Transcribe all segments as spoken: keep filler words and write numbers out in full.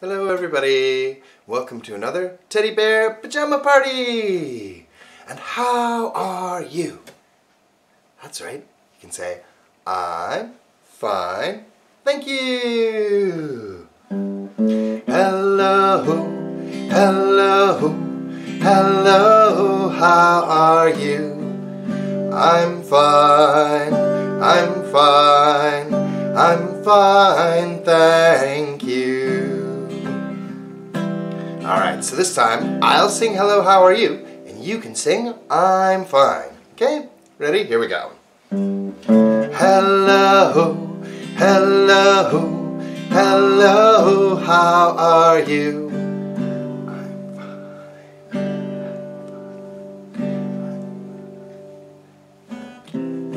Hello everybody, welcome to another Teddy Bear Pajama Party! And how are you? That's right, you can say, I'm fine, thank you! Hello, hello, hello, how are you? I'm fine, I'm fine, I'm fine, thank you. Alright, so this time, I'll sing hello, how are you? And you can sing I'm fine. Okay? Ready? Here we go. Hello, hello, hello, how are you? I'm fine.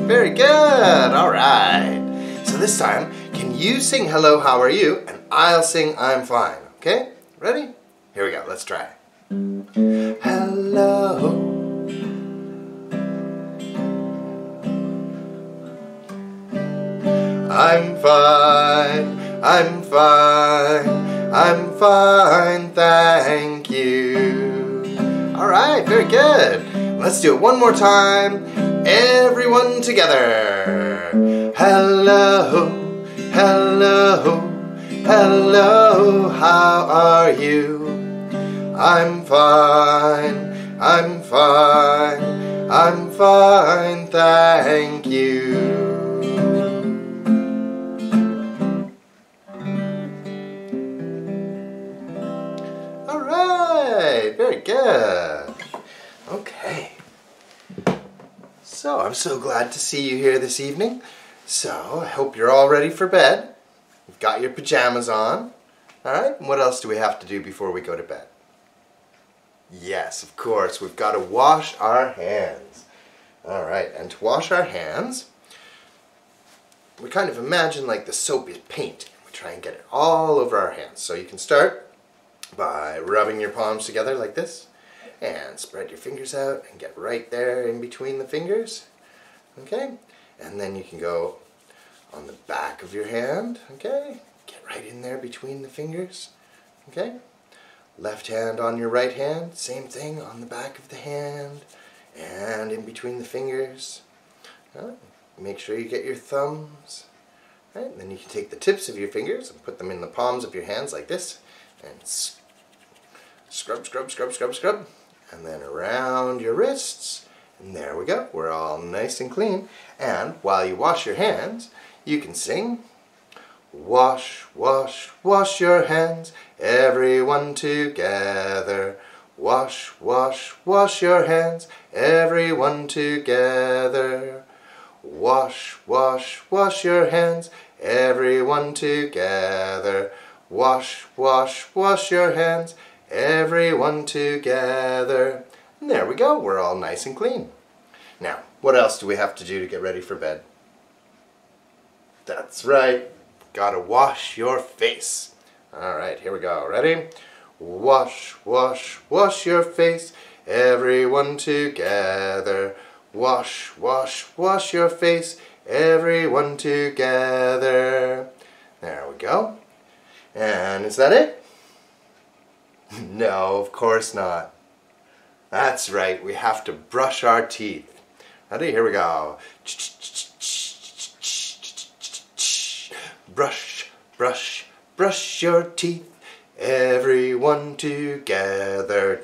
Very good! Alright. So this time, can you sing hello, how are you? And I'll sing I'm fine. Okay? Ready? Here we go, let's try. Hello. I'm fine, I'm fine, I'm fine, thank you. All right, very good. Let's do it one more time. Everyone together. Hello, hello, hello, how are you? I'm fine, I'm fine, I'm fine, thank you. All right, very good. Okay. So, I'm so glad to see you here this evening. So, I hope you're all ready for bed. You've got your pajamas on. All right, and what else do we have to do before we go to bed? Yes, of course, we've got to wash our hands. All right, and to wash our hands, we kind of imagine like the soap is paint. We try and get it all over our hands. So you can start by rubbing your palms together like this, and spread your fingers out and get right there in between the fingers, okay? And then you can go on the back of your hand, okay? Get right in there between the fingers, okay? Left hand on your right hand, same thing on the back of the hand and in between the fingers. Right. Make sure you get your thumbs. Right. And then you can take the tips of your fingers and put them in the palms of your hands like this and scrub, scrub, scrub, scrub, scrub. And then around your wrists. And there we go. We're all nice and clean. And while you wash your hands, you can sing. Wash, wash, wash your hands, everyone together. Wash, wash, wash your hands, everyone together. Wash, wash, wash your hands, everyone together. Wash, wash, wash your hands, everyone together. And there we go, we're all nice and clean. Now, what else do we have to do to get ready for bed? That's right. Gotta wash your face. All right, here we go. Ready? Wash, wash, wash your face, everyone together. Wash, wash, wash your face, everyone together. There we go. And is that it? No, of course not. That's right, we have to brush our teeth. Ready? Here we go. Brush, brush, brush your teeth, everyone together.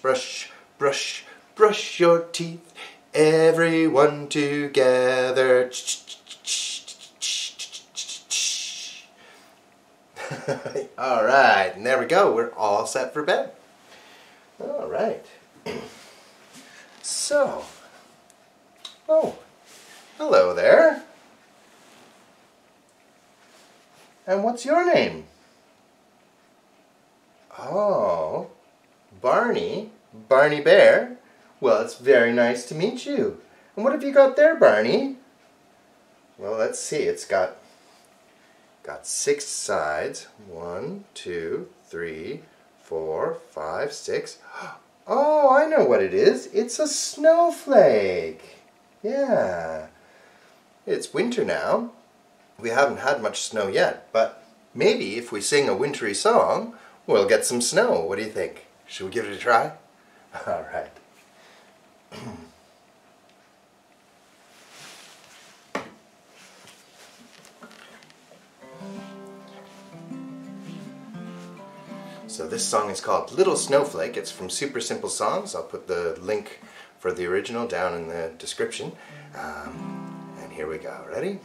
Brush, brush, brush your teeth, everyone together. All right, and there we go. We're all set for bed. All right. So, oh, hello there. And what's your name? Oh, Barney, Barney Bear. Well, it's very nice to meet you. And what have you got there, Barney? Well, let's see. It's got got six sides. One, two, three, four, five, six. Oh, I know what it is. It's a snowflake. Yeah. It's winter now. We haven't had much snow yet, but Maybe if we sing a wintry song, we'll get some snow. What do you think? Should we give it a try? All right. So this song is called Little Snowflake. It's from Super Simple Songs. I'll put the link for the original down in the description. Um, and here we go. Ready?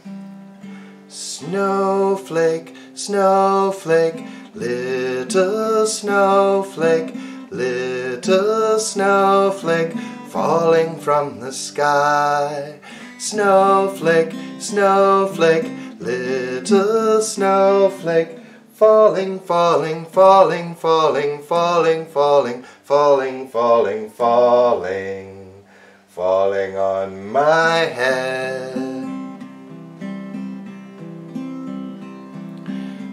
Snowflake, snowflake, little snowflake, little snowflake, falling from the sky. Snowflake, snowflake, little snowflake, falling, falling, falling, falling, falling, falling, falling, falling, falling, falling on my head.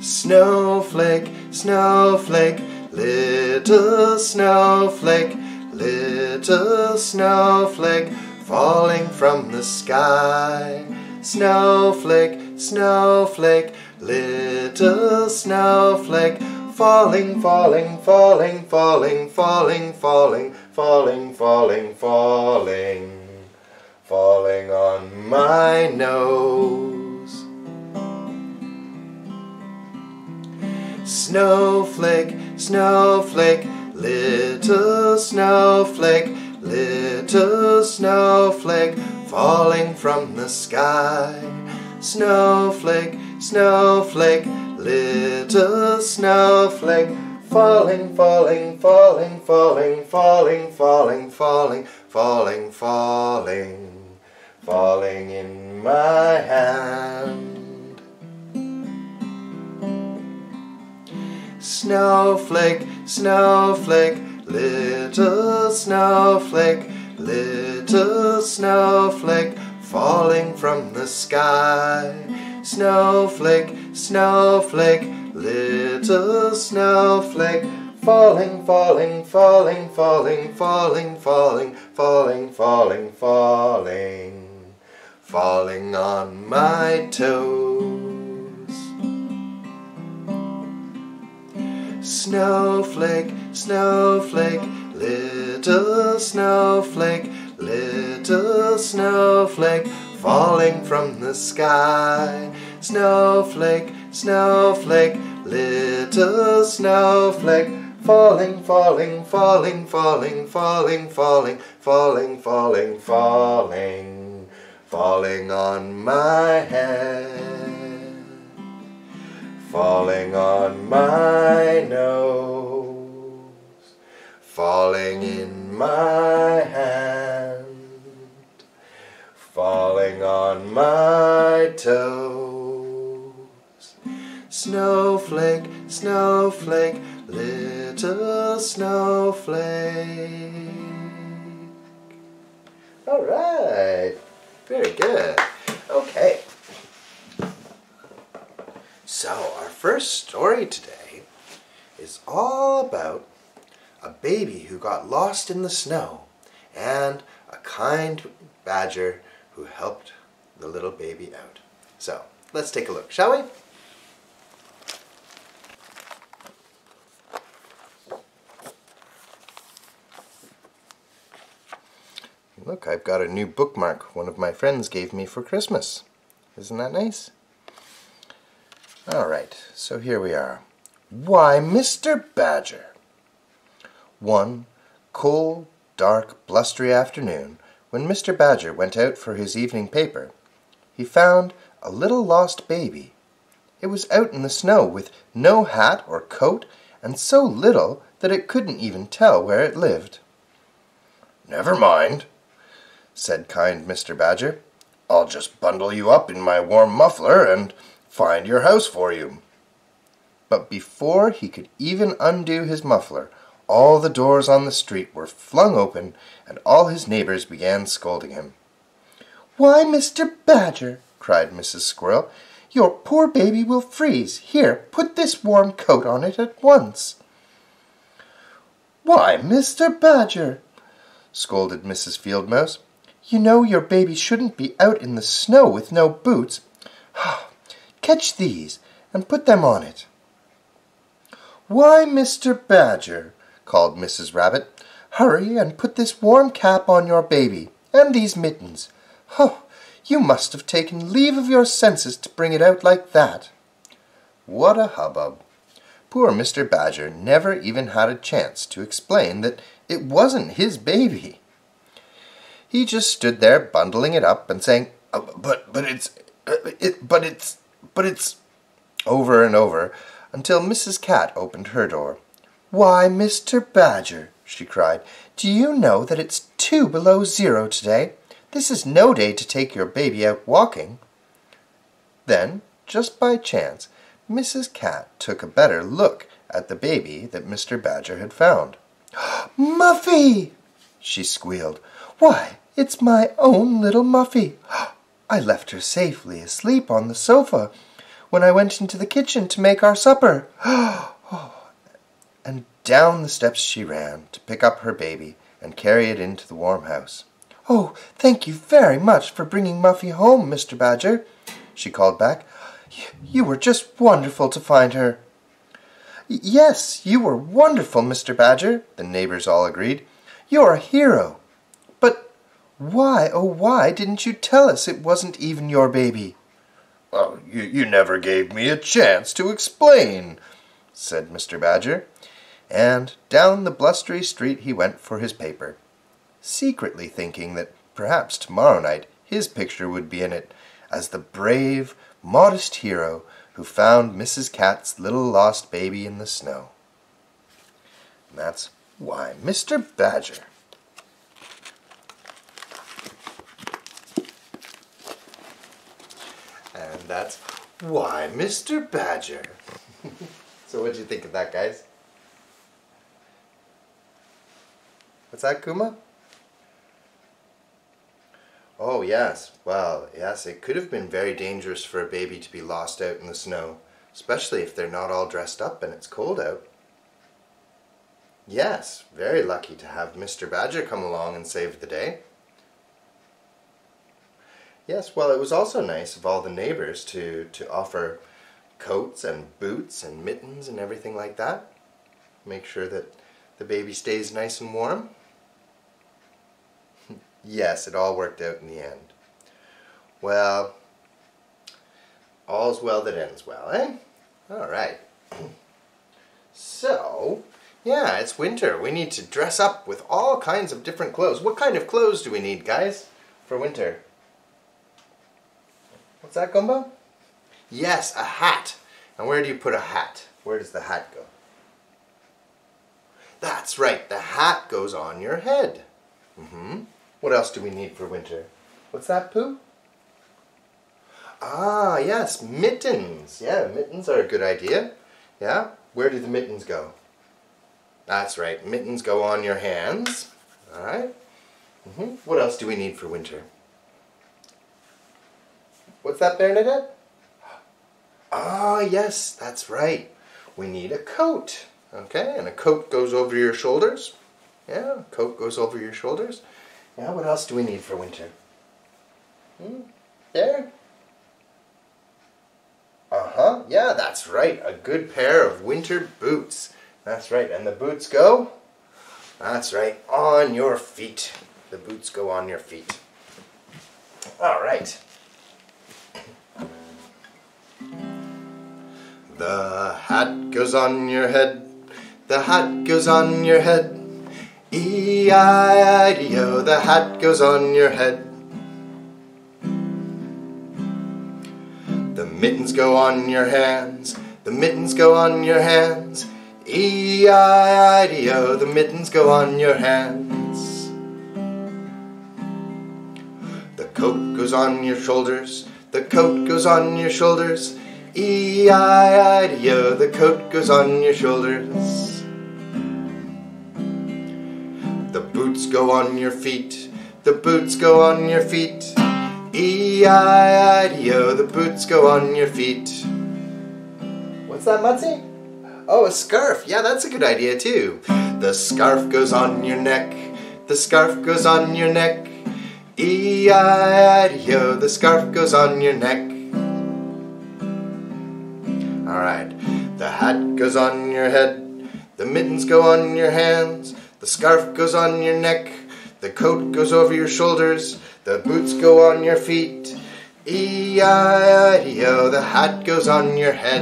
Snowflake, snowflake, little snowflake, little snowflake, falling from the sky. Snowflake, snowflake, little snowflake, falling, falling, falling, falling, falling, falling, falling, falling, falling, falling on my nose. Snowflake, snowflake, little snowflake, little snowflake, falling from the sky. Snowflake, snowflake, little snowflake, falling, falling, falling, falling, falling, falling, falling, falling, falling, falling in my hand. Snowflake, snowflake, little snowflake, little snowflake, falling from the sky. Snowflake, snowflake, little snowflake, falling, falling, falling, falling, falling, falling, falling, falling, falling, falling on my toes. Snowflake, snowflake, little snowflake, little snowflake, falling from the sky. Snowflake, snowflake, little snowflake, falling, falling, falling, falling, falling, falling, falling, falling, falling, falling on my head, falling on my nose, falling in my hand, falling on my toes. Snowflake, snowflake, little snowflake. All right, very good. Okay. So our first story today is all about a baby who got lost in the snow and a kind badger who helped the little baby out. So, let's take a look, shall we? Look, I've got a new bookmark one of my friends gave me for Christmas. Isn't that nice? Alright, so here we are. Why, Mister Badger! One cold, dark, blustery afternoon, when Mister Badger went out for his evening paper, he found a little lost baby. It was out in the snow with no hat or coat and so little that it couldn't even tell where it lived. "Never mind," said kind Mister Badger. "I'll just bundle you up in my warm muffler and find your house for you." But before he could even undo his muffler, all the doors on the street were flung open, and all his neighbors began scolding him. "Why, Mister Badger," cried Missus Squirrel, "your poor baby will freeze. Here, put this warm coat on it at once." "Why, Mister Badger," scolded Missus Field Mouse, "you know your baby shouldn't be out in the snow with no boots. Catch these, and put them on it. "Why, Mister Badger," called Missus Rabbit, "hurry and put this warm cap on your baby, and these mittens. Oh, you must have taken leave of your senses to bring it out like that." What a hubbub! Poor Mister Badger never even had a chance to explain that it wasn't his baby. He just stood there bundling it up and saying, uh, but, but it's, uh, it, but it's, but it's, over and over, until Missus Cat opened her door. "Why, Mister Badger," she cried, "do you know that it's two below zero today? This is no day to take your baby out walking." Then, just by chance, Missus Cat took a better look at the baby that Mister Badger had found. "Muffy!" she squealed. "Why, it's my own little Muffy. I left her safely asleep on the sofa when I went into the kitchen to make our supper." And down the steps she ran to pick up her baby and carry it into the warm house. "Oh, thank you very much for bringing Muffy home, Mister Badger," she called back. "You were just wonderful to find her." "Yes, you were wonderful, Mister Badger," the neighbors all agreed. "You're a hero. But why, oh why, didn't you tell us it wasn't even your baby?" "Well, you, you never gave me a chance to explain," said Mister Badger. And down the blustery street he went for his paper, secretly thinking that perhaps tomorrow night his picture would be in it as the brave, modest hero who found Missus Cat's little lost baby in the snow. And that's Why, Mister Badger. And that's Why, Mister Badger. So what'd you think of that, guys? What's that, Kuma? Oh, yes. Well, yes, it could have been very dangerous for a baby to be lost out in the snow, especially if they're not all dressed up and it's cold out. Yes, very lucky to have Mister Badger come along and save the day. Yes, well, it was also nice of all the neighbors to, to offer coats and boots and mittens and everything like that. Make sure that the baby stays nice and warm. Yes, it all worked out in the end. Well, all's well that ends well, eh? All right. So, yeah, it's winter. We need to dress up with all kinds of different clothes. What kind of clothes do we need, guys, for winter? What's that, Gumbo? Yes, a hat. And where do you put a hat? Where does the hat go? That's right, the hat goes on your head. Mm-hmm. What else do we need for winter? What's that, Pooh? Ah, yes, mittens. Yeah, mittens are a good idea. Yeah, where do the mittens go? That's right, mittens go on your hands. All right. Mm-hmm. What else do we need for winter? What's that, Bernadette? Ah, yes, that's right. We need a coat. Okay, and a coat goes over your shoulders. Yeah, a coat goes over your shoulders. Yeah, what else do we need for winter? Hmm, there? Uh-huh, yeah, that's right. A good pair of winter boots. That's right, and the boots go? That's right, on your feet. The boots go on your feet. All right. The hat goes on your head. The hat goes on your head. E I I D O, the hat goes on your head. The mittens go on your hands, the mittens go on your hands. E I I D O, the mittens go on your hands. The coat goes on your shoulders, the coat goes on your shoulders. E I I D O, the coat goes on your shoulders. Boots go on your feet, the boots go on your feet. E I I D O, the boots go on your feet. What's that, Mutsy? Oh, a scarf. Yeah, that's a good idea too. The scarf goes on your neck, the scarf goes on your neck. E I I D O, the scarf goes on your neck. Alright. The hat goes on your head, the mittens go on your hands, the scarf goes on your neck, the coat goes over your shoulders, the boots go on your feet. E I I O, the hat goes on your head.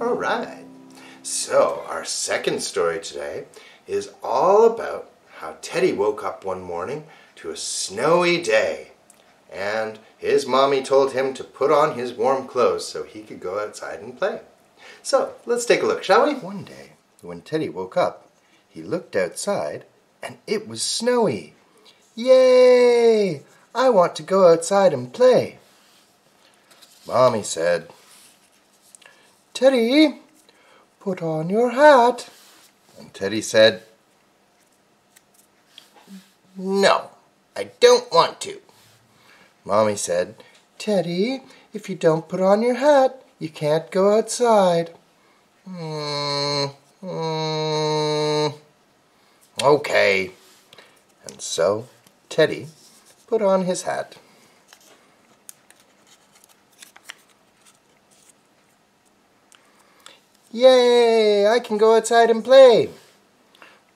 Alright. So, our second story today is all about how Teddy woke up one morning to a snowy day, and his mommy told him to put on his warm clothes so he could go outside and play. So, let's take a look, shall we? One day, when Teddy woke up, he looked outside, and it was snowy. Yay! I want to go outside and play. Mommy said, "Teddy, put on your hat." And Teddy said, "No, I don't want to." Mommy said, "Teddy, if you don't put on your hat, you can't go outside." Mm, mm, okay. And so Teddy put on his hat. Yay! I can go outside and play.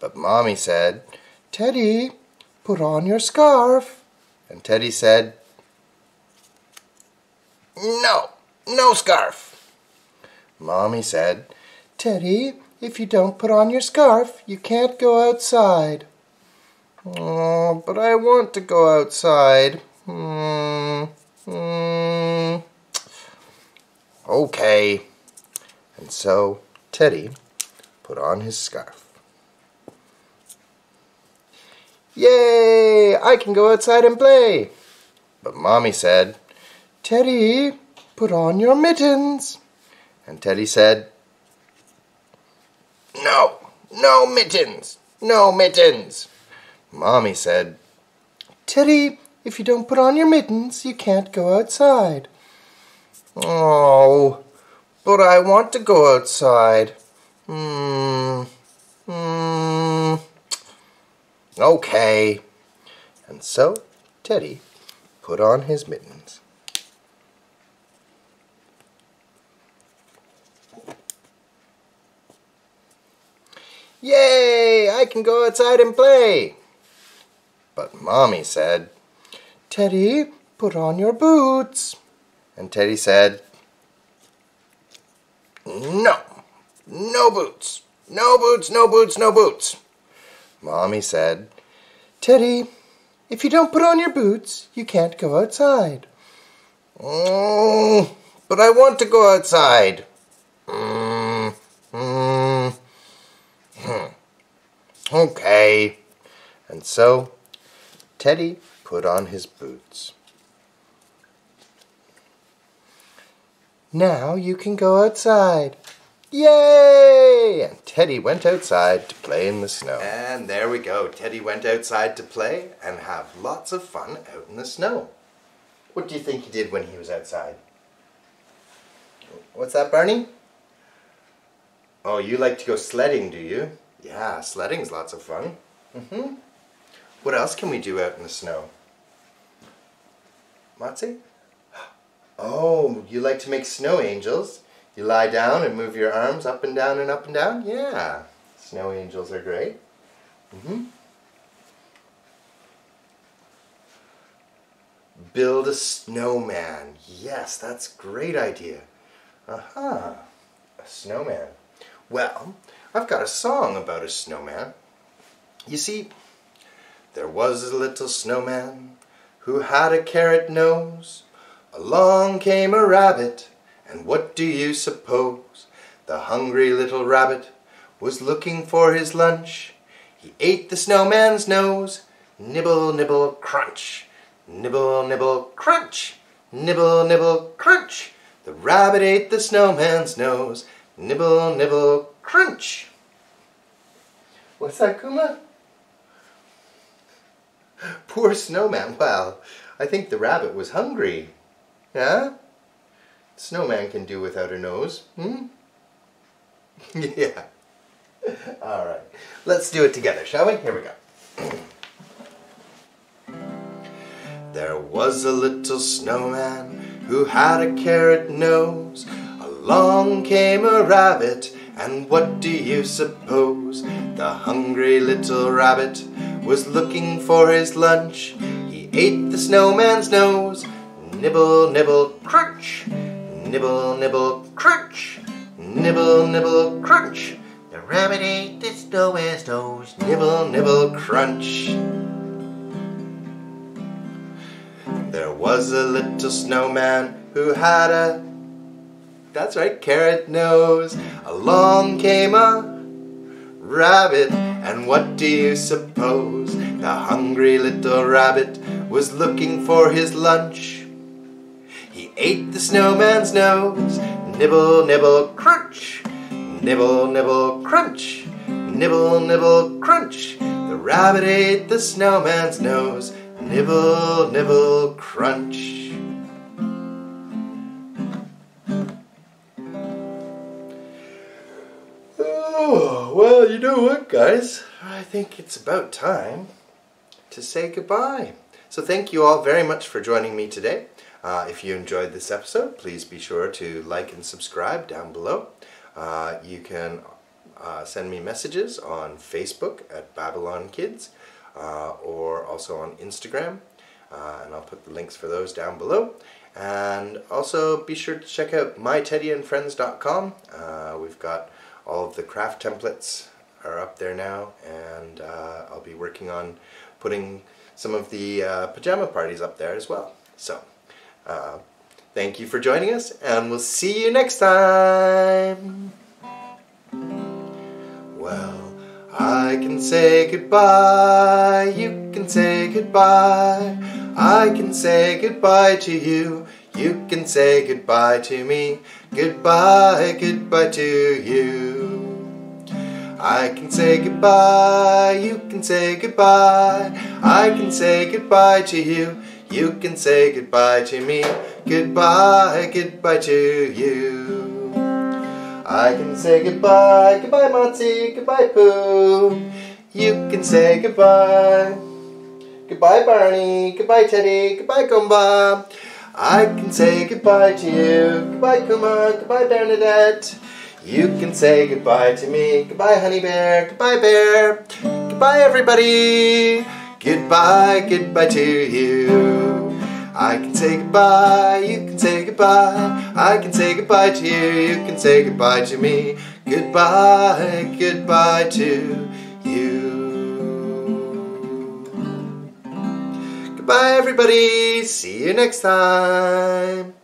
But Mommy said, "Teddy, put on your scarf." And Teddy said, "No, no scarf." Mommy said, "Teddy, if you don't put on your scarf, you can't go outside." "Oh, but I want to go outside." Mm, mm. Okay. And so Teddy put on his scarf. Yay! I can go outside and play. But Mommy said, "Teddy, put on your mittens." And Teddy said, "No, no mittens, no mittens." Mommy said, "Teddy, if you don't put on your mittens, you can't go outside." "Oh, but I want to go outside." Hmm. Hmm. Okay. And so Teddy put on his mittens. Yay! I can go outside and play. But Mommy said, "Teddy, put on your boots." And Teddy said, "No, no boots, no boots, no boots, no boots." Mommy said, "Teddy, if you don't put on your boots, you can't go outside." "Oh, but I want to go outside." Mm, mm, hmm. Okay. And so Teddy put on his boots. "Now you can go outside. Yay!" And Teddy went outside to play in the snow. And there we go. Teddy went outside to play and have lots of fun out in the snow. What do you think he did when he was outside? What's that, Barney? Oh, you like to go sledding, do you? Yeah, sledding's lots of fun. Mm-hmm. What else can we do out in the snow? Matsi? Oh, you like to make snow angels. You lie down and move your arms up and down and up and down. Yeah, snow angels are great. Mm-hmm. Build a snowman. Yes, that's a great idea. Uh-huh, a snowman. Well, I've got a song about a snowman. You see, there was a little snowman who had a carrot nose. Along came a rabbit, and what do you suppose? The hungry little rabbit was looking for his lunch. He ate the snowman's nose. Nibble, nibble, crunch. Nibble, nibble, crunch. Nibble, nibble, crunch. The rabbit ate the snowman's nose. Nibble, nibble, crunch. What's that, Kuma? Poor snowman. Well, I think the rabbit was hungry. Huh? Snowman can do without a nose, hmm? Yeah. All right. Let's do it together, shall we? Here we go. There was a little snowman who had a carrot nose. Along came a rabbit, and what do you suppose? The hungry little rabbit was looking for his lunch. He ate the snowman's nose. Nibble, nibble, crunch. Nibble, nibble, crunch. Nibble, nibble, crunch. The rabbit ate the snowman's nose. Nibble, nibble, crunch. There was a little snowman who had a, that's right, carrot nose. Along came a rabbit, and what do you suppose? The hungry little rabbit was looking for his lunch. He ate the snowman's nose. Nibble, nibble, crunch. Nibble, nibble, crunch. Nibble, nibble, crunch. The rabbit ate the snowman's nose. Nibble, nibble, crunch. Oh, well, you know what, guys? I think it's about time to say goodbye. So thank you all very much for joining me today. Uh, if you enjoyed this episode, please be sure to like and subscribe down below. Uh, you can uh, send me messages on Facebook at BabylonKids. Uh, or also on Instagram, uh, and I'll put the links for those down below. And also be sure to check out my teddy and friends dot com. Uh, we've got all of the craft templates are up there now, and uh, I'll be working on putting some of the uh, pajama parties up there as well. So uh, thank you for joining us, and we'll see you next time. Well, I can say goodbye, you can say goodbye. I can say goodbye to you, you can say goodbye to me. Goodbye, goodbye to you. I can say goodbye, you can say goodbye. I can say goodbye to you, you can say goodbye to me. Goodbye, goodbye to you. I can say goodbye, goodbye Monty, goodbye Pooh. You can say goodbye. Goodbye Barney, goodbye Teddy, goodbye Goomba. I can say goodbye to you, goodbye Kuma, goodbye Bernadette. You can say goodbye to me, goodbye Honey Bear, goodbye Bear. Goodbye everybody, goodbye, goodbye to you. I can say goodbye, you can say goodbye. I can say goodbye to you, you can say goodbye to me. Goodbye, goodbye to you. Goodbye everybody, see you next time.